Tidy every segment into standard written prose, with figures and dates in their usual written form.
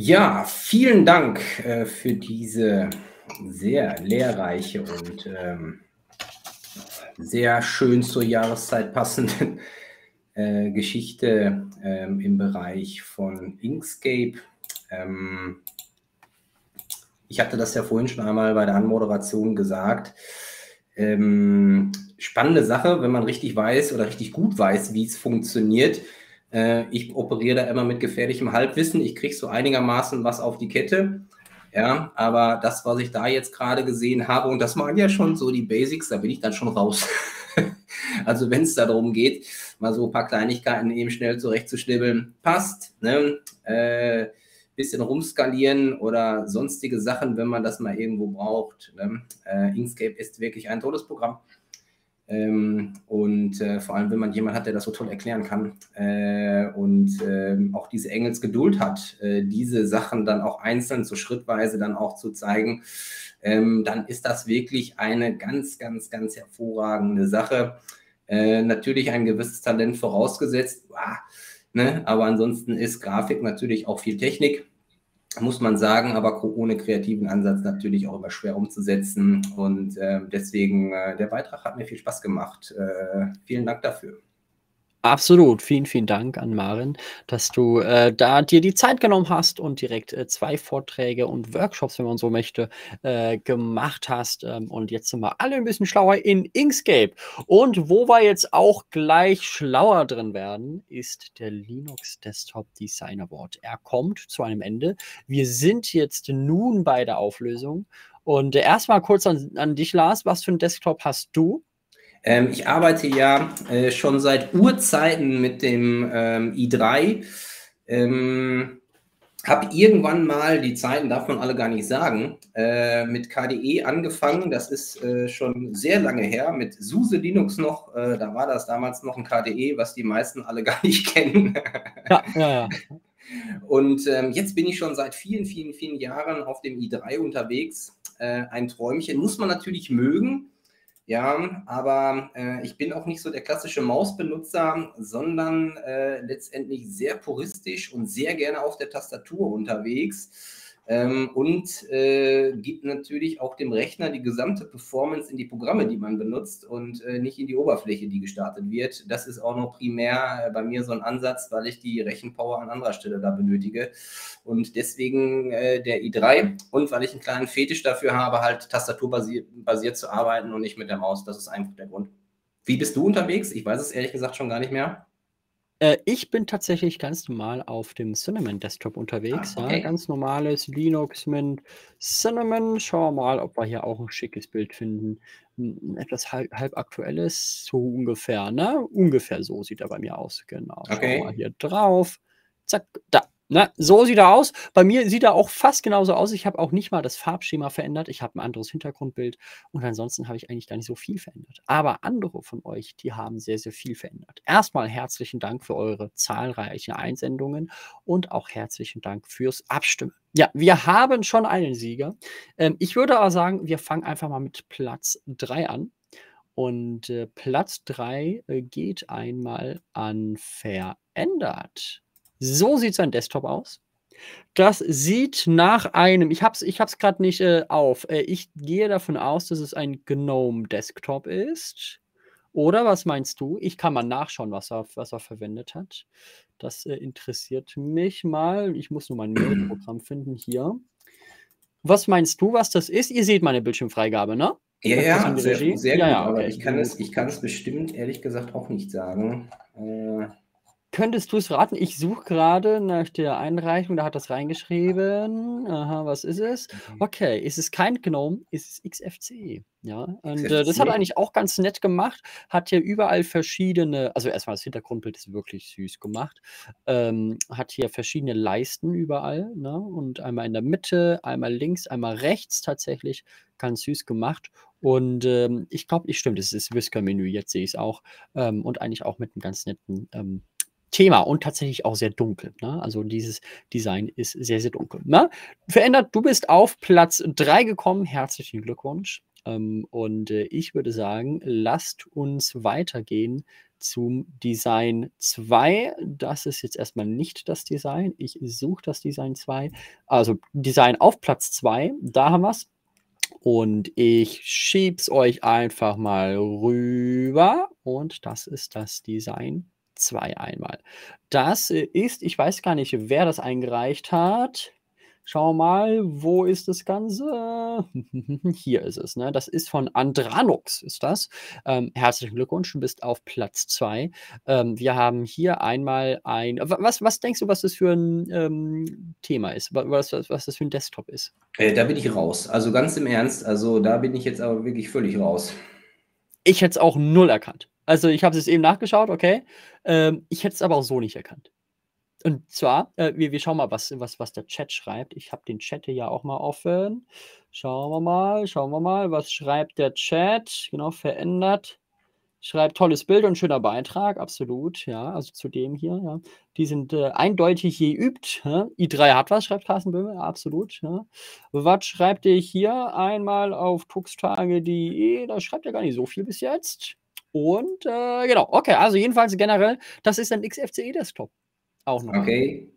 Ja, vielen Dank für diese sehr lehrreiche und sehr schön zur Jahreszeit passende Geschichte im Bereich von Inkscape. Ich hatte das ja vorhin schon einmal bei der Anmoderation gesagt. Spannende Sache, wenn man richtig weiß oder richtig gut weiß, wie es funktioniert. Ich operiere da immer mit gefährlichem Halbwissen. Ich kriege so einigermaßen was auf die Kette. Ja, aber das, was ich da jetzt gerade gesehen habe, und das waren ja schon so die Basics, da bin ich dann schon raus. Also wenn es darum geht, mal so ein paar Kleinigkeiten eben schnell zurechtzuschnibbeln, passt, ne? Bisschen rumskalieren oder sonstige Sachen, wenn man das mal irgendwo braucht. Ne? Inkscape ist wirklich ein tolles Programm. Und vor allem, wenn man jemanden hat, der das so toll erklären kann und auch diese Engelsgeduld hat, diese Sachen dann auch einzeln, so schrittweise dann auch zu zeigen, dann ist das wirklich eine ganz, ganz, ganz hervorragende Sache. Natürlich ein gewisses Talent vorausgesetzt, ne? Aber ansonsten ist Grafik natürlich auch viel Technik, muss man sagen, aber ohne kreativen Ansatz natürlich auch immer schwer umzusetzen. Und deswegen, der Beitrag hat mir viel Spaß gemacht. Vielen Dank dafür. Absolut. Vielen, vielen Dank an Maren, dass du da dir die Zeit genommen hast und direkt 2 Vorträge und Workshops, wenn man so möchte, gemacht hast. Und jetzt sind wir alle ein bisschen schlauer in Inkscape. Und wo wir jetzt auch gleich schlauer drin werden, ist der Linux Desktop Design Award. Er kommt zu einem Ende. Wir sind jetzt nun bei der Auflösung. Und erstmal kurz an dich, Lars. Was für einen Desktop hast du? Ich arbeite ja schon seit Urzeiten mit dem i3, habe irgendwann mal, die Zeiten darf man alle gar nicht sagen, mit KDE angefangen, das ist schon sehr lange her, mit SUSE Linux noch, da war das damals noch ein KDE, was die meisten alle gar nicht kennen. Ja, ja, ja. Und jetzt bin ich schon seit vielen, vielen, vielen Jahren auf dem i3 unterwegs, ein Träumchen, muss man natürlich mögen. Ja, aber ich bin auch nicht so der klassische Mausbenutzer, sondern letztendlich sehr puristisch und sehr gerne auf der Tastatur unterwegs und gibt natürlich auch dem Rechner die gesamte Performance in die Programme, die man benutzt und nicht in die Oberfläche, die gestartet wird. Das ist auch noch primär bei mir so ein Ansatz, weil ich die Rechenpower an anderer Stelle da benötige und deswegen der i3 und weil ich einen kleinen Fetisch dafür habe, halt tastaturbasiert zu arbeiten und nicht mit der Maus. Das ist einfach der Grund. Wie bist du unterwegs? Ich weiß es ehrlich gesagt schon gar nicht mehr. Ich bin tatsächlich ganz normal auf dem Cinnamon Desktop unterwegs. Okay. Ja, ganz normales Linux Mint Cinnamon. Schauen wir mal, ob wir hier auch ein schickes Bild finden. Etwas halb aktuelles, so ungefähr, ne? Ungefähr so sieht er bei mir aus. Genau. Okay. Schauen wir mal hier drauf. Zack, da. Na, so sieht er aus. Bei mir sieht er auch fast genauso aus. Ich habe auch nicht mal das Farbschema verändert. Ich habe ein anderes Hintergrundbild und ansonsten habe ich eigentlich gar nicht so viel verändert. Aber andere von euch, die haben sehr, sehr viel verändert. Erstmal herzlichen Dank für eure zahlreichen Einsendungen und auch herzlichen Dank fürs Abstimmen. Ja, wir haben schon einen Sieger. Ich würde aber sagen, wir fangen einfach mal mit Platz 3 an. Und Platz 3 geht einmal an verändert. So sieht sein Desktop aus. Das sieht nach einem, ich hab's gerade nicht auf, ich gehe davon aus, dass es ein Gnome-Desktop ist. Oder was meinst du? Ich kann mal nachschauen, was er verwendet hat. Das interessiert mich mal. Ich muss nur mein Mail-Programm finden hier. Was meinst du, was das ist? Ihr seht meine Bildschirmfreigabe, ne? Ja, ja, sehr, sehr gut. Ja, ja, okay. Aber ich kann es bestimmt, ehrlich gesagt, auch nicht sagen. Könntest du es raten? Ich suche gerade nach der Einreichung, da hat das reingeschrieben. Aha, was ist es? Okay, es ist kein Gnome, es ist XFC. Ja, und das hat er eigentlich auch ganz nett gemacht. Hat hier überall verschiedene, also erstmal das Hintergrundbild ist wirklich süß gemacht. Hat hier verschiedene Leisten überall, ne? Und einmal in der Mitte, einmal links, einmal rechts tatsächlich. Ganz süß gemacht. Und ich glaube, stimmt, es ist Whisker-Menü, jetzt sehe ich es auch. Und eigentlich auch mit einem ganz netten Thema und tatsächlich auch sehr dunkel. Ne? Also dieses Design ist sehr, sehr dunkel. Ne? Verändert, du bist auf Platz 3 gekommen. Herzlichen Glückwunsch. Und ich würde sagen, lasst uns weitergehen zum Design 2. Das ist jetzt erstmal nicht das Design. Ich suche das Design 2. Also Design auf Platz 2. Da haben wir es. Und ich schiebe es euch einfach mal rüber. Und das ist das Design 2 einmal. Das ist, ich weiß gar nicht, wer das eingereicht hat. Schau mal, wo ist das Ganze? Hier ist es, ne? Das ist von Andranux, ist das. Herzlichen Glückwunsch, du bist auf Platz 2. Wir haben hier einmal ein... Was denkst du, was das für ein Thema ist? Was das für ein Desktop ist? Da bin ich raus. Also ganz im Ernst, also da bin ich jetzt aber wirklich völlig raus. Ich hätte es auch null erkannt. Also ich habe es eben nachgeschaut, okay. Ich hätte es aber auch so nicht erkannt. Und zwar, wir schauen mal, was der Chat schreibt. Ich habe den Chat hier ja auch mal offen. Schauen wir mal, was schreibt der Chat? Genau, verändert. Schreibt tolles Bild und schöner Beitrag, absolut, ja, also zu dem hier, ja. Die sind eindeutig geübt, hä? i3 hat was, schreibt Carsten Böhme, absolut, ja. Was schreibt ihr hier einmal auf Tux-Tage.de? Da schreibt ja gar nicht so viel bis jetzt. Und, genau, okay, also jedenfalls generell, das ist ein XFCE-Desktop. Auch noch. Okay.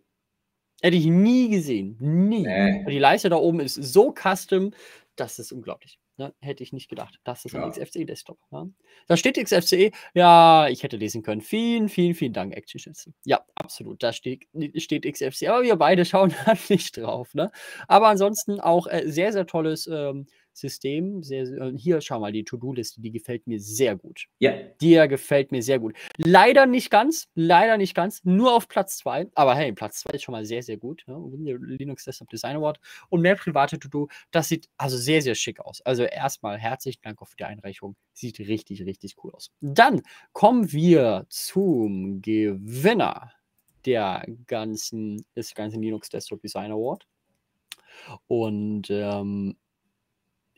Hätte ich nie gesehen. Nie. Nee. Die Leiste da oben ist so custom, das ist unglaublich. Ne? Hätte ich nicht gedacht. Das ist ja ein XFCE-Desktop. Ne? Da steht XFCE. Ja, ich hätte lesen können. Vielen, vielen, vielen Dank, Action-Schütze. Ja, absolut. Da steht XFCE. Aber wir beide schauen da nicht drauf. Ne? Aber ansonsten auch sehr, sehr tolles System. Hier, schau mal, die To-Do-Liste, die gefällt mir sehr gut. Ja. Die gefällt mir sehr gut. Leider nicht ganz, nur auf Platz 2, aber hey, Platz 2 ist schon mal sehr, sehr gut. Ja? Linux Desktop Design Award und mehr private To-Do, das sieht also sehr, sehr schick aus. Also erstmal herzlichen Dank für die Einreichung. Sieht richtig, richtig cool aus. Dann kommen wir zum Gewinner des ganzen Linux Desktop Design Award. Und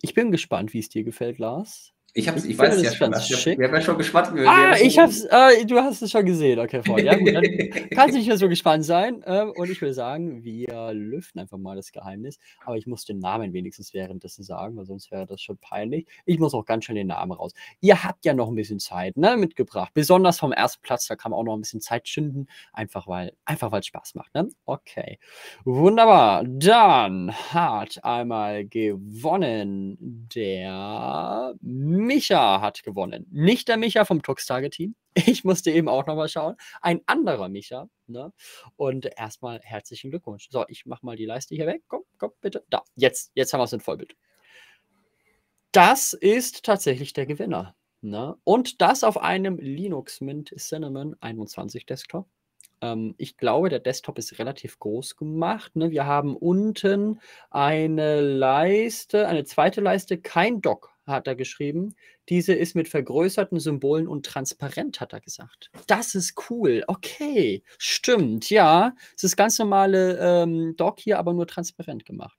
ich bin gespannt, wie es dir gefällt, Lars. Ich weiß es ja schon. Wir haben ja schon gespannt. Du hast es schon gesehen. Okay, voll. Ja, gut, dann kannst du nicht mehr so gespannt sein. Und ich würde sagen, wir lüften einfach mal das Geheimnis. Aber ich muss den Namen wenigstens währenddessen sagen, weil sonst wäre das schon peinlich. Ich muss auch ganz schnell den Namen raus. Ihr habt ja noch ein bisschen Zeit, ne, mitgebracht. Besonders vom ersten Platz, da kann man auch noch ein bisschen Zeit schinden. Einfach weil es Spaß macht. Ne? Okay, wunderbar. Dann hat einmal gewonnen der... Micha hat gewonnen. Nicht der Micha vom Tux-Tage-Team. Ich musste eben auch nochmal schauen. Ein anderer Micha. Ne? Und erstmal herzlichen Glückwunsch. So, ich mache mal die Leiste hier weg. Komm, bitte. Da, jetzt haben wir es in Vollbild. Das ist tatsächlich der Gewinner. Ne? Und das auf einem Linux Mint Cinnamon 21 Desktop. Ich glaube, der Desktop ist relativ groß gemacht. Ne? Wir haben unten eine zweite Leiste, kein Dock, hat er geschrieben. Diese ist mit vergrößerten Symbolen und transparent, hat er gesagt. Das ist cool. Okay, stimmt, ja. Es ist ganz normale Dock hier, aber nur transparent gemacht.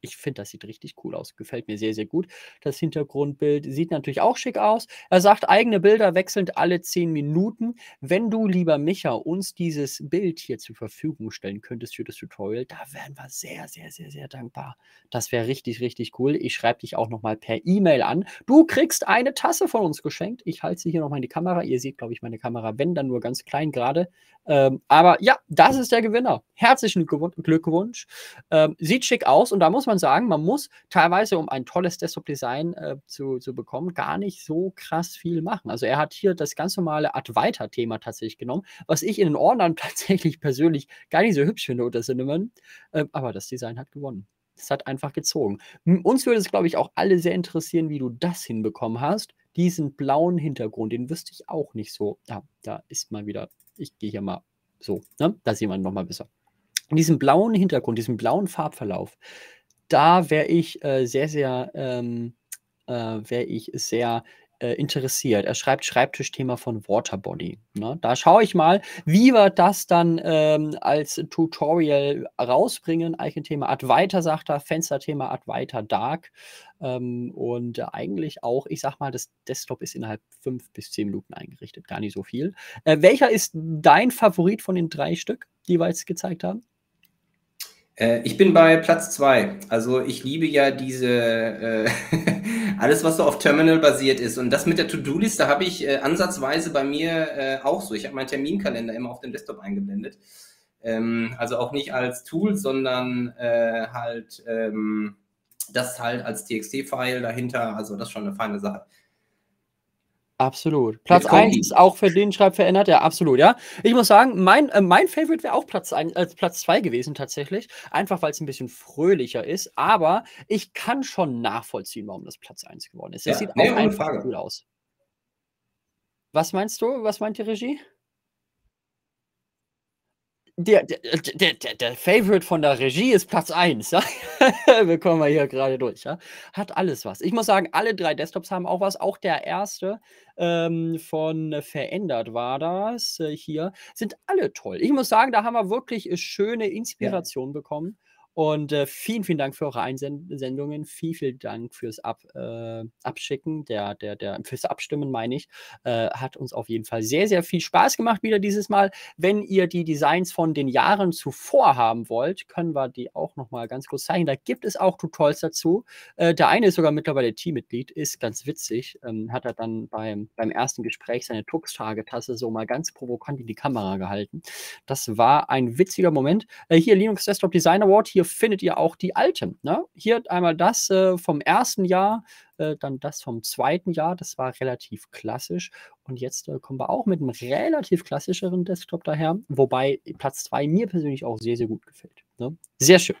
Ich finde, das sieht richtig cool aus. Gefällt mir sehr, sehr gut. Das Hintergrundbild sieht natürlich auch schick aus. Er sagt, eigene Bilder wechselnd alle 10 Minuten. Wenn du, lieber Micha, uns dieses Bild hier zur Verfügung stellen könntest für das Tutorial, da wären wir sehr, sehr, sehr, sehr dankbar. Das wäre richtig, richtig cool. Ich schreibe dich auch nochmal per E-Mail an. Du kriegst eine Tasse von uns geschenkt. Ich halte sie hier nochmal in die Kamera. Ihr seht, glaube ich, meine Kamera, wenn dann nur ganz klein gerade. Aber ja, das ist der Gewinner. Herzlichen Glückwunsch. Sieht schick aus und da muss man sagen, man muss teilweise, um ein tolles Desktop-Design zu bekommen, gar nicht so krass viel machen. Also er hat hier das ganz normale Advaita-Thema tatsächlich genommen, was ich in den Ordnern tatsächlich persönlich gar nicht so hübsch finde unter Cinnamon. Aber das Design hat gewonnen. Es hat einfach gezogen. Uns würde es, glaube ich, auch alle sehr interessieren, wie du das hinbekommen hast. Diesen blauen Hintergrund, den wüsste ich auch nicht so. Ja, da ist mal wieder, ich gehe hier mal so, ne? Da sieht man nochmal besser. Diesen blauen Hintergrund, diesen blauen Farbverlauf, da wäre ich sehr interessiert. Er schreibt Schreibtischthema von Waterbody. Ne? Da schaue ich mal, wie wir das dann als Tutorial rausbringen. Eichenthema Advaita, sagt er, Fensterthema Advaita Dark. Und eigentlich auch, ich sag mal, das Desktop ist innerhalb 5 bis 10 Minuten eingerichtet. Gar nicht so viel. Welcher ist dein Favorit von den 3 Stück, die wir jetzt gezeigt haben? Ich bin bei Platz 2. Also ich liebe ja diese, alles, was so auf Terminal basiert ist. Und das mit der To-Do-Liste habe ich ansatzweise bei mir auch so. Ich habe meinen Terminkalender immer auf dem Desktop eingeblendet. Also auch nicht als Tool, sondern halt das halt als TXT-File dahinter. Also das ist schon eine feine Sache. Absolut. Platz 1 ist auch für den Schreib verändert, ja, absolut, ja. Ich muss sagen, mein Favorite wäre auch Platz 1 als Platz 2 gewesen tatsächlich, einfach weil es ein bisschen fröhlicher ist, aber ich kann schon nachvollziehen, warum das Platz 1 geworden ist. Ja, das sieht auch einfach gut aus. Was meinst du? Was meint die Regie? Der Favorite von der Regie ist Platz 1. Ja? Wir kommen mal hier gerade durch. Ja? Hat alles was. Ich muss sagen, alle drei Desktops haben auch was. Auch der erste von Verändert war das hier. Sind alle toll. Ich muss sagen, da haben wir wirklich schöne Inspiration bekommen. Und vielen, vielen Dank für eure Einsendungen. Vielen, vielen Dank fürs Abschicken, fürs Abstimmen meine ich. Hat uns auf jeden Fall sehr, sehr viel Spaß gemacht wieder dieses Mal. Wenn ihr die Designs von den Jahren zuvor haben wollt, können wir die auch nochmal ganz kurz zeigen. Da gibt es auch Tutorials dazu. Der eine ist sogar mittlerweile Teammitglied, ist ganz witzig. Hat er dann beim ersten Gespräch seine Tux-Tage-Tasse so mal ganz provokant in die Kamera gehalten. Das war ein witziger Moment. Hier Linux Desktop Design Award, hier findet ihr auch die alten. Ne? Hier einmal das vom ersten Jahr, dann das vom zweiten Jahr. Das war relativ klassisch. Und jetzt kommen wir auch mit einem relativ klassischeren Desktop daher, wobei Platz 2 mir persönlich auch sehr, sehr gut gefällt. Ne? Sehr schön.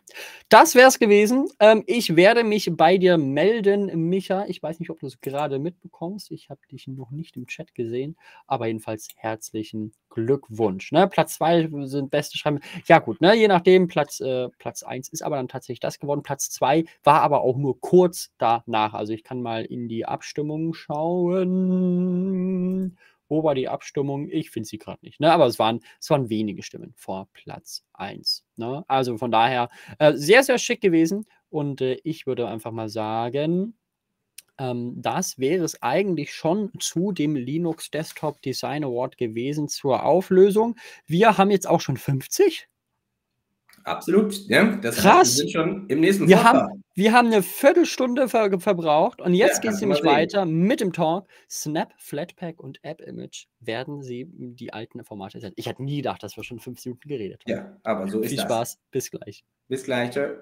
Das wäre es gewesen. Ich werde mich bei dir melden, Micha. Ich weiß nicht, ob du es gerade mitbekommst. Ich habe dich noch nicht im Chat gesehen, aber jedenfalls herzlichen Glückwunsch. Ne? Platz 2 sind beste Schreiben. Ja gut, ne? Je nachdem, Platz 1 ist aber dann tatsächlich das geworden. Platz 2 war aber auch nur kurz danach. Also ich kann mal in die Abstimmung schauen. Wo war die Abstimmung? Ich finde sie gerade nicht. Ne? Aber es waren wenige Stimmen vor Platz 1. Ne? Also von daher sehr, sehr schick gewesen. Und ich würde einfach mal sagen, das wäre es eigentlich schon zu dem Linux Desktop Design Award gewesen zur Auflösung. Wir haben jetzt auch schon 50. Absolut, ja. Das krass. Wir sind schon im nächsten wir haben eine Viertelstunde verbraucht und jetzt geht es nämlich weiter mit dem Talk. Snap, Flatpak und App Image werden sie die alten Formate senden. Ich hätte nie gedacht, dass wir schon 5 Minuten geredet haben. Ja, aber so ist das. Viel Spaß, bis gleich. Bis gleich, tschö.